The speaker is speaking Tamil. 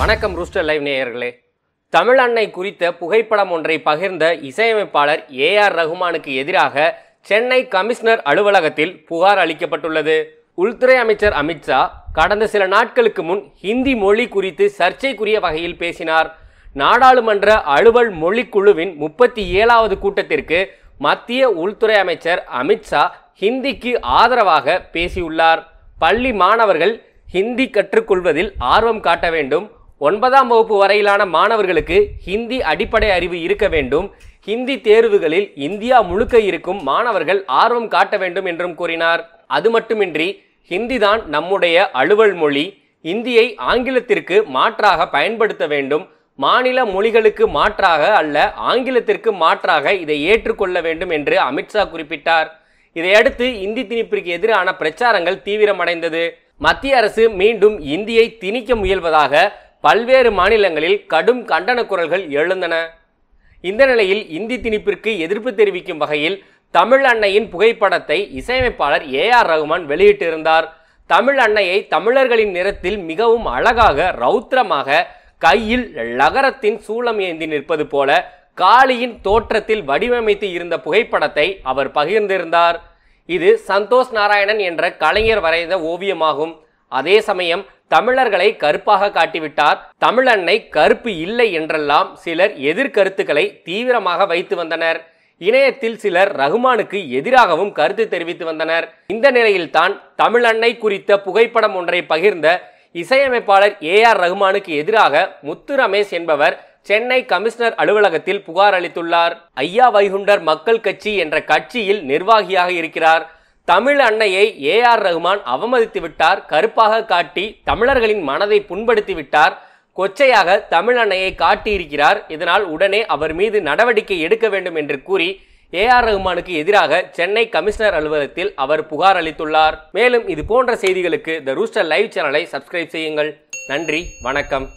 வணக்கம் ரூஸ்டர் லைவ் நேயர்களே. தமிழ் அன்னை குறித்த புகைப்படம் ஒன்றை பகிர்ந்த இசையமைப்பாளர் ஏஆர் ரஹ்மானுக்கு எதிராக சென்னை கமிஷனர் அலுவலகத்தில் புகார் அளிக்கப்பட்டுள்ளது. உள்துறை அமைச்சர் அமித் ஷா கடந்த சில நாட்களுக்கு முன் ஹிந்தி மொழி குறித்து சர்ச்சைக்குரிய வகையில் பேசினார். நாடாளுமன்ற அலுவல் மொழிக்குழுவின் 37வது கூட்டத்திற்கு மத்திய உள்துறை அமைச்சர் அமித் ஷா ஹிந்திக்கு ஆதரவாக பேசியுள்ளார். பள்ளி மாணவர்கள் ஹிந்தி கற்றுக்கொள்வதில் ஆர்வம் காட்ட வேண்டும், 9ஆம் வகுப்பு வரையிலான மாணவர்களுக்கு ஹிந்தி அடிப்படை அறிவு இருக்க வேண்டும், ஹிந்தி தேர்வுகளில் இந்தியா முழுக்க இருக்கும் மாணவர்கள் ஆர்வம் காட்ட வேண்டும் என்றும் கூறினார். அது மட்டுமின்றி ஹிந்தி தான் நம்முடைய அலுவல் மொழி, இந்தியை ஆங்கிலத்திற்கு மாற்றாக பயன்படுத்த வேண்டும், மாநில மொழிகளுக்கு மாற்றாக அல்ல ஆங்கிலத்திற்கு மாற்றாக இதை ஏற்றுக்கொள்ள வேண்டும் என்று அமித்ஷா குறிப்பிட்டார். இதையடுத்து இந்தி திணிப்பிற்கு எதிரான பிரச்சாரங்கள் தீவிரமடைந்தது. மத்திய அரசு மீண்டும் இந்தியை திணிக்க முயல்வதாக பல்வேறு மாநிலங்களில் கடும் கண்டன குரல்கள் எழுந்தன. இந்த நிலையில் இந்தி திணிப்பிற்கு எதிர்ப்பு தெரிவிக்கும் வகையில் தமிழ் அன்னையின் புகைப்படத்தை இசையமைப்பாளர் ஏஆர் ரஹ்மான் வெளியிட்டிருந்தார். தமிழ் அன்னையை தமிழர்களின் நிறத்தில் மிகவும் அழகாக ரௌத்திரமாக கையில் லகரத்தின் சூளம் ஏந்தி நிற்பது போல காளியின் தோற்றத்தில் வடிவமைத்து இருந்த புகைப்படத்தை அவர் பகிர்ந்திருந்தார். இது சந்தோஷ் நாராயணன் என்ற கலைஞர் வரைந்த ஓவியமாகும். அதே சமயம் தமிழர்களை கருப்பாக காட்டிவிட்டார், தமிழ் அன்னை கருப்பு இல்லை என்றெல்லாம் சிலர் எதிர்கருத்துக்களை தீவிரமாக வைத்து வந்தனர். இணையத்தில் சிலர் ரஹ்மானுக்கு எதிராகவும் கருத்து தெரிவித்து வந்தனர். இந்த நிலையில்தான் தமிழ் அன்னை குறித்த புகைப்படம் ஒன்றை பகிர்ந்த இசையமைப்பாளர் ஏஆர் ரஹ்மானுக்கு எதிராக முத்துரமேஷ் என்பவர் சென்னை கமிஷனர் அலுவலகத்தில் புகார் அளித்துள்ளார். ஐயா வைகுண்டர் மக்கள் கட்சி என்ற கட்சியில் நிர்வாகியாக இருக்கிறார். தமிழ் அன்னையை ஏஆர் ரஹ்மான் அவமதித்து விட்டார், கருப்பாக காட்டி தமிழர்களின் மனதை புண்படுத்தி விட்டார், கொச்சையாக தமிழ் அன்னையை காட்டியிருக்கிறார், இதனால் உடனே அவர் மீது நடவடிக்கை எடுக்க வேண்டும் என்று கூறி ஏஆர் ரஹ்மானுக்கு எதிராக சென்னை கமிஷனர் அலுவலகத்தில் அவர் புகார் அளித்துள்ளார். மேலும் இது போன்ற செய்திகளுக்கு த ரூஸ்டர் லைவ் சேனலை சப்ஸ்கிரைப் செய்யுங்கள். நன்றி, வணக்கம்.